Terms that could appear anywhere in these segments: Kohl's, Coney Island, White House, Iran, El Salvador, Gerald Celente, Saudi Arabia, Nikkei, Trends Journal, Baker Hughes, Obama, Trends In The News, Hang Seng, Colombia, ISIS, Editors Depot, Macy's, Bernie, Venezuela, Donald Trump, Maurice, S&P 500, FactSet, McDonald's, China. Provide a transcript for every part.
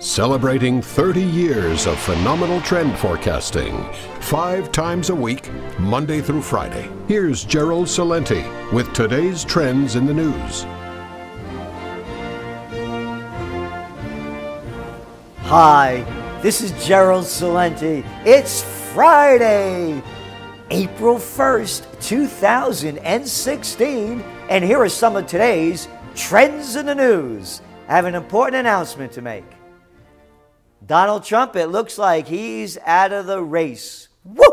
Celebrating 30 years of phenomenal trend forecasting, 5 times a week, Monday through Friday. Here's Gerald Celente with today's trends in the news. Hi, this is Gerald Celente. It's Friday, April 1st, 2016, and here are some of today's trends in the news. I have an important announcement to make. Donald Trump, it looks like he's out of the race. Woo!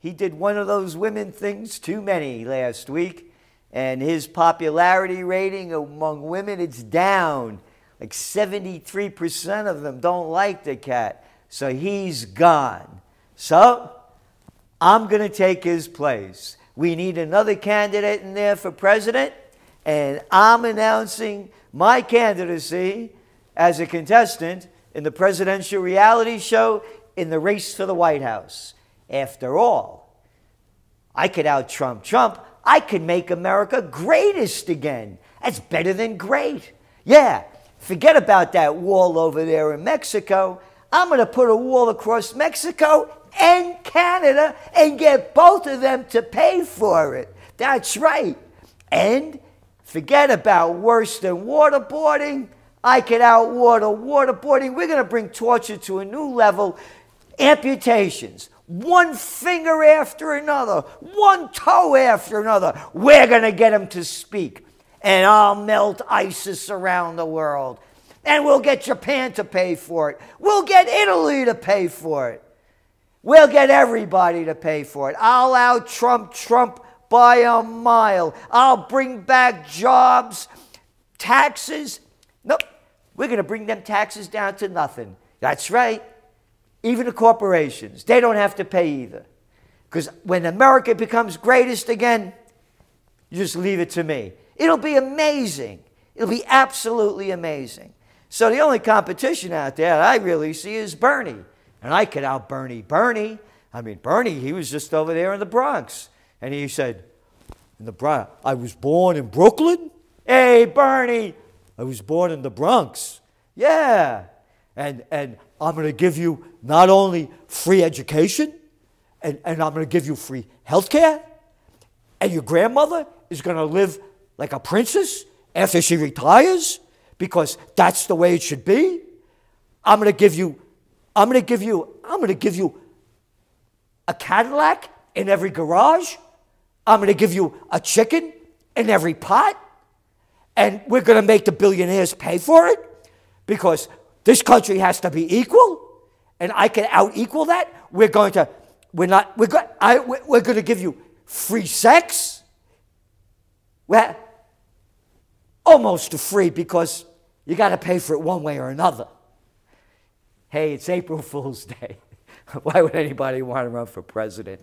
He did one of those women things too many last week, and his popularity rating among women, it's down. Like 73% of them don't like the cat, so he's gone. So I'm going to take his place. We need another candidate in there for president, and I'm announcing my candidacy as a contestant in the presidential reality show in the race for the White House. After all, I could out-Trump Trump. I could make America greatest again. That's better than great. Yeah, forget about that wall over there in Mexico. I'm going to put a wall across Mexico and Canada and get both of them to pay for it. That's right. And forget about worse than waterboarding. I could outwater waterboarding. We're going to bring torture to a new level. Amputations. One finger after another. One toe after another. We're going to get them to speak. And I'll melt ISIS around the world. And we'll get Japan to pay for it. We'll get Italy to pay for it. We'll get everybody to pay for it. I'll out-Trump Trump by a mile. I'll bring back jobs, taxes. Nope. We're going to bring them taxes down to nothing. That's right. Even the corporations, they don't have to pay either. Because when America becomes greatest again, you just leave it to me. It'll be amazing. It'll be absolutely amazing. So the only competition out there that I really see is Bernie. And I could out Bernie. Bernie, I mean, Bernie, he was just over there in the Bronx. And he said, in the Bronx, I was born in Brooklyn? Hey, Bernie. I was born in the Bronx. Yeah. And I'm going to give you not only free education, and I'm going to give you free health care, and your grandmother is going to live like a princess after she retires, because that's the way it should be. I'm going to give you a Cadillac in every garage. I'm going to give you a chicken in every pot. And we're going to make the billionaires pay for it, because this country has to be equal, and I can out-equal that. We're going to give you free sex. Well, almost free, because you got to pay for it one way or another. Hey, it's April Fool's Day. Why would anybody want to run for president?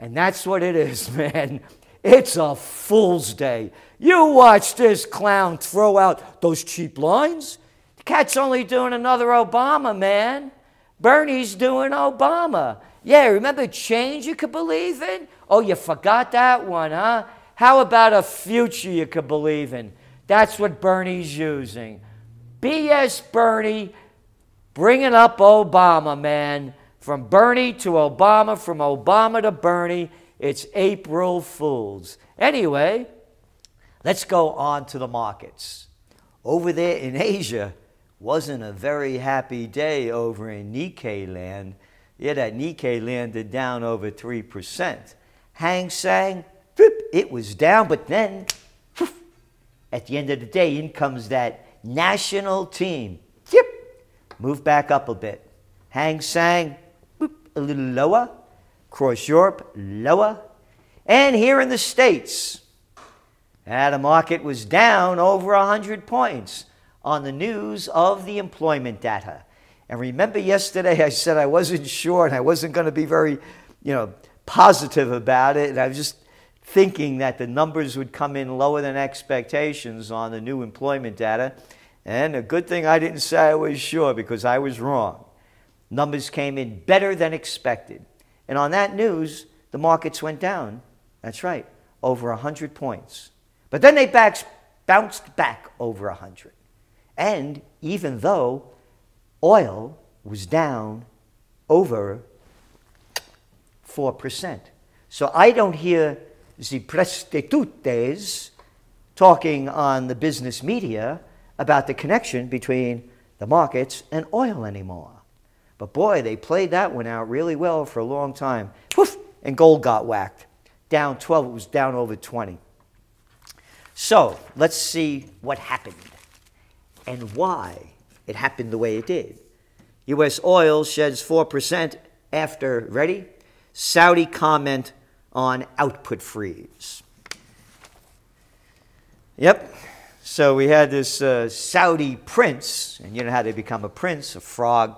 And that's what it is, man. It's a fool's day. You watch this clown throw out those cheap lines. The cat's only doing another Obama, man. Bernie's doing Obama. Yeah, remember change you could believe in? Oh, you forgot that one, huh? How about a future you could believe in? That's what Bernie's using. BS Bernie, bringing up Obama, man. From Bernie to Obama, from Obama to Bernie. It's April Fools. Anyway, let's go on to the markets. Over there in Asia, wasn't a very happy day over in Nikkei land. Yeah, that Nikkei landed down over 3%. Hang Seng, it was down, but then at the end of the day, in comes that national team. Move back up a bit. Hang Seng, a little lower. Across Europe, lower. And here in the States, the market was down over 100 points on the news of the employment data. And remember yesterday I said I wasn't sure and I wasn't going to be very, positive about it. And I was just thinking that the numbers would come in lower than expectations on the new employment data. And a good thing I didn't say I was sure, because I was wrong. Numbers came in better than expected. And on that news, the markets went down, that's right, over 100 points. But then they bounced back over 100. And even though oil was down over 4%. So I don't hear the prostitutes talking on the business media about the connection between the markets and oil anymore. But boy, they played that one out really well for a long time. Woof! And gold got whacked. Down 12, it was down over 20. So let's see what happened and why it happened the way it did. U.S. oil sheds 4% after, ready? Saudi comment on output freeze. Yep. So we had this Saudi prince, and you know how they become a prince. A frog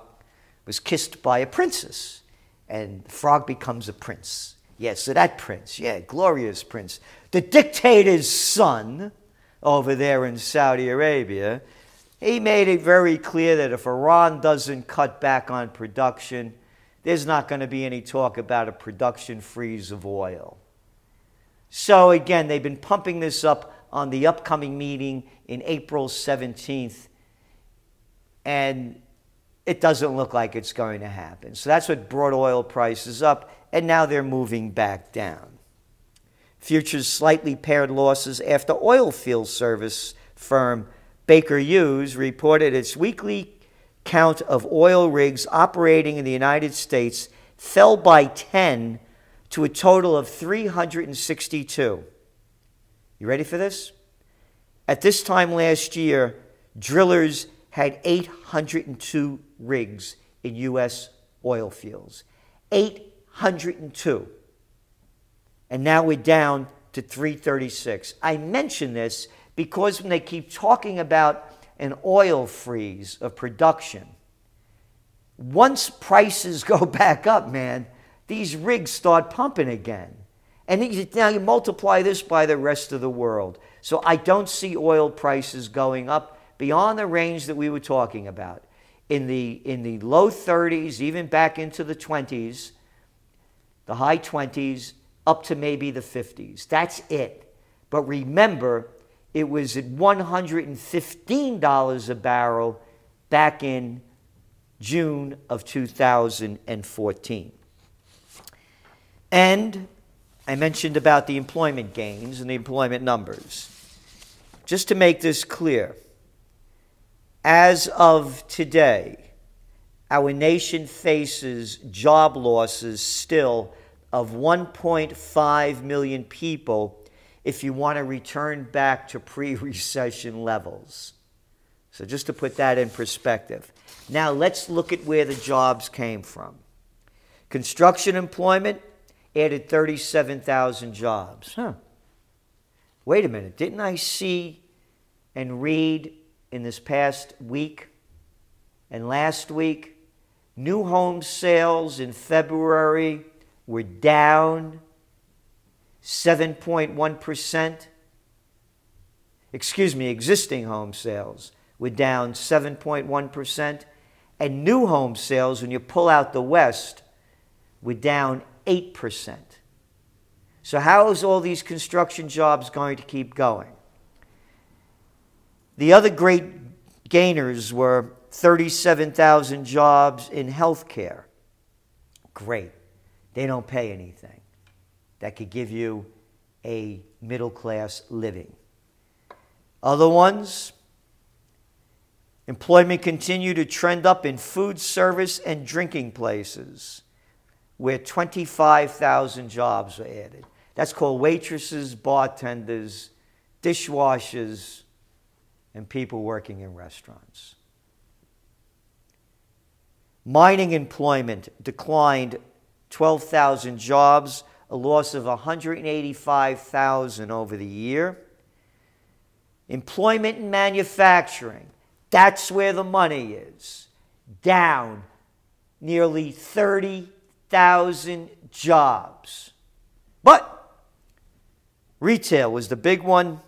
was kissed by a princess, and the frog becomes a prince. Yes, yeah, so that prince, yeah, glorious prince. The dictator's son over there in Saudi Arabia, he made it very clear that if Iran doesn't cut back on production, there's not going to be any talk about a production freeze of oil. So again, they've been pumping this up on the upcoming meeting in April 17th, and it doesn't look like it's going to happen. So that's what brought oil prices up, and now they're moving back down. Futures slightly paired losses after oil field service firm Baker Hughes reported its weekly count of oil rigs operating in the United States fell by 10 to a total of 362. You ready for this? At this time last year, drillers had 802 rigs in U.S. oil fields. 802. And now we're down to 336. I mention this because when they keep talking about an oil freeze of production, once prices go back up, man, these rigs start pumping again. And now you multiply this by the rest of the world. So I don't see oil prices going up beyond the range that we were talking about. In the low 30s, even back into the 20s, the high 20s, up to maybe the 50s. That's it. But remember, it was at $115 a barrel back in June of 2014. And I mentioned about the employment gains and the employment numbers. Just to make this clear, as of today, our nation faces job losses still of 1.5 million people if you want to return back to pre-recession levels. So just to put that in perspective. Now let's look at where the jobs came from. Construction employment added 37,000 jobs. Huh. Wait a minute. Didn't I see and read in this past week and last week, new home sales in February were down 7.1%. Excuse me, existing home sales were down 7.1%. And new home sales, when you pull out the West, were down 8%. So how is all these construction jobs going to keep going? The other great gainers were 37,000 jobs in healthcare. Great. They don't pay anything. That could give you a middle-class living. Other ones, employment continued to trend up in food service and drinking places, where 25,000 jobs were added. That's called waitresses, bartenders, dishwashers, and people working in restaurants. Mining employment declined 12,000 jobs, a loss of 185,000 over the year. Employment in manufacturing, that's where the money is, down nearly 30,000 jobs. But retail was the big one.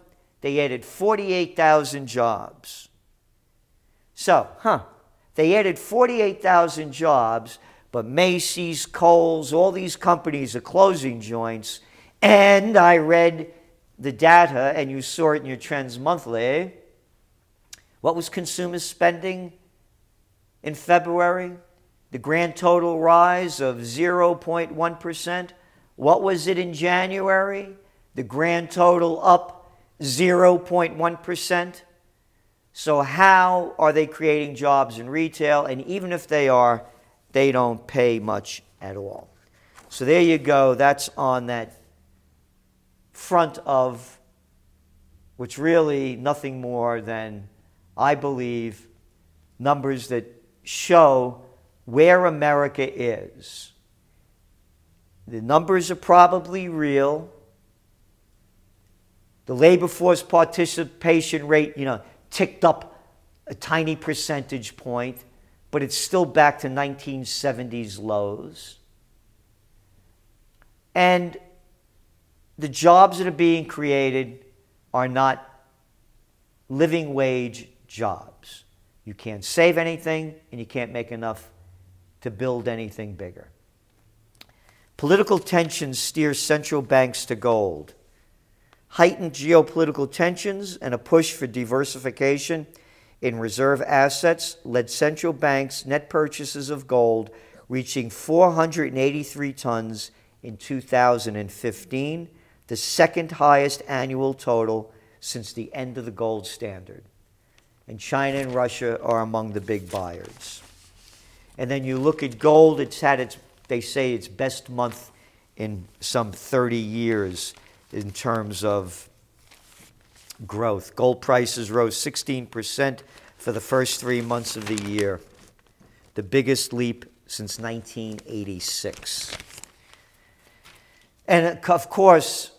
They added 48,000 jobs. So, they added 48,000 jobs, but Macy's, Kohl's, all these companies are closing joints. And I read the data, and you saw it in your Trends Monthly. What was consumer spending In February, the grand total rise of 0.1%. What was it in January? The grand total up 0.1%. So how are they creating jobs in retail? And even if they are, they don't pay much at all. So there you go. That's on that front of what's really nothing more than, I believe, numbers that show where America is. The numbers are probably real. The labor force participation rate, you know, ticked up a tiny percentage point, but it's still back to 1970s lows. And the jobs that are being created are not living wage jobs. You can't save anything, and you can't make enough to build anything bigger. Political tensions steer central banks to gold. Heightened geopolitical tensions and a push for diversification in reserve assets led central banks' net purchases of gold reaching 483 tons in 2015, the second highest annual total since the end of the gold standard. And China and Russia are among the big buyers. And then you look at gold, it's had its, they say, its best month in some 30 years. In terms of growth, gold prices rose 16% for the first 3 months of the year, the biggest leap since 1986. And of course,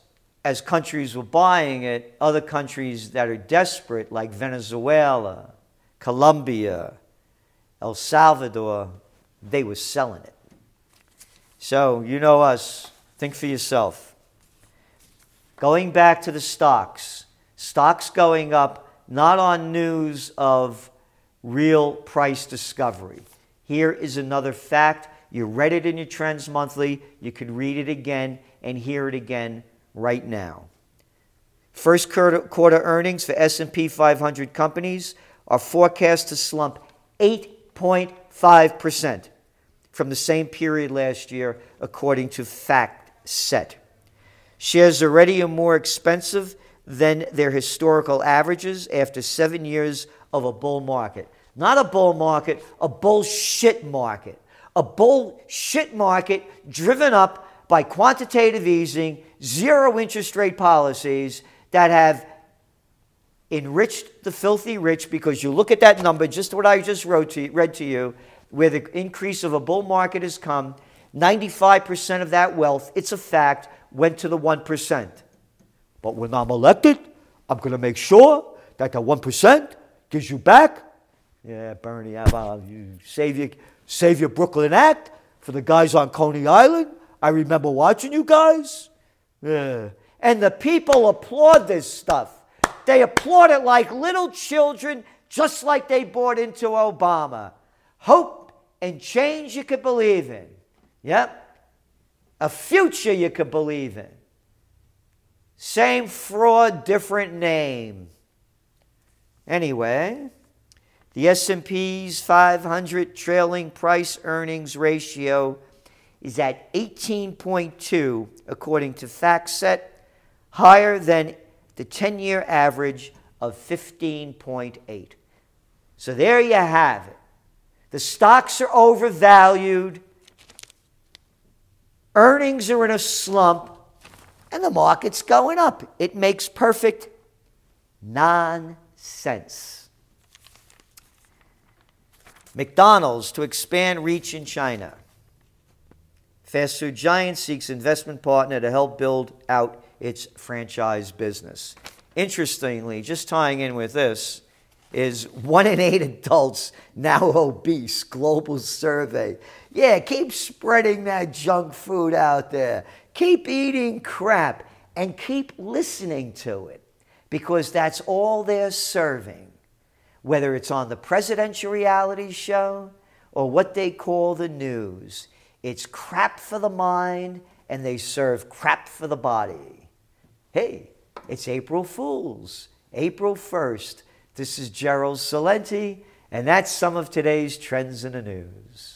as countries were buying it, other countries that are desperate, like Venezuela, Colombia, El Salvador, they were selling it. So, you know us, think for yourself. Going back to the stocks, stocks going up, not on news of real price discovery. Here is another fact. You read it in your Trends Monthly. You can read it again and hear it again right now. First quarter earnings for S&P 500 companies are forecast to slump 8.5% from the same period last year, according to FactSet. Shares already are more expensive than their historical averages after 7 years of a bull market. Not a bull market, a bullshit market. A bullshit market driven up by quantitative easing, zero interest rate policies that have enriched the filthy rich, because you look at that number, just what I just read to you, where the increase of a bull market has come, 95% of that wealth, it's a fact, went to the 1%. But when I'm elected, I'm going to make sure that the 1% gives you back. Yeah, Bernie, you save your Brooklyn Act for the guys on Coney Island. I remember watching you guys. Yeah. And the people applaud this stuff. They applaud it like little children, just like they bought into Obama. Hope and change you could believe in. Yep. A future you could believe in. Same fraud, different name. Anyway, the S&P 500 trailing price earnings ratio is at 18.2, according to FactSet, higher than the 10-year average of 15.8. So there you have it. The stocks are overvalued. Earnings are in a slump, and the market's going up. It makes perfect nonsense. McDonald's to expand reach in China. Fast food giant seeks investment partner to help build out its franchise business. Interestingly, just tying in with this, is 1 in 8 adults now obese, global survey. Yeah, keep spreading that junk food out there. Keep eating crap and keep listening to it, because that's all they're serving, whether it's on the presidential reality show or what they call the news. It's crap for the mind, and they serve crap for the body. Hey, it's April Fool's, April 1st. This is Gerald Celente, And that's some of today's Trends in the News.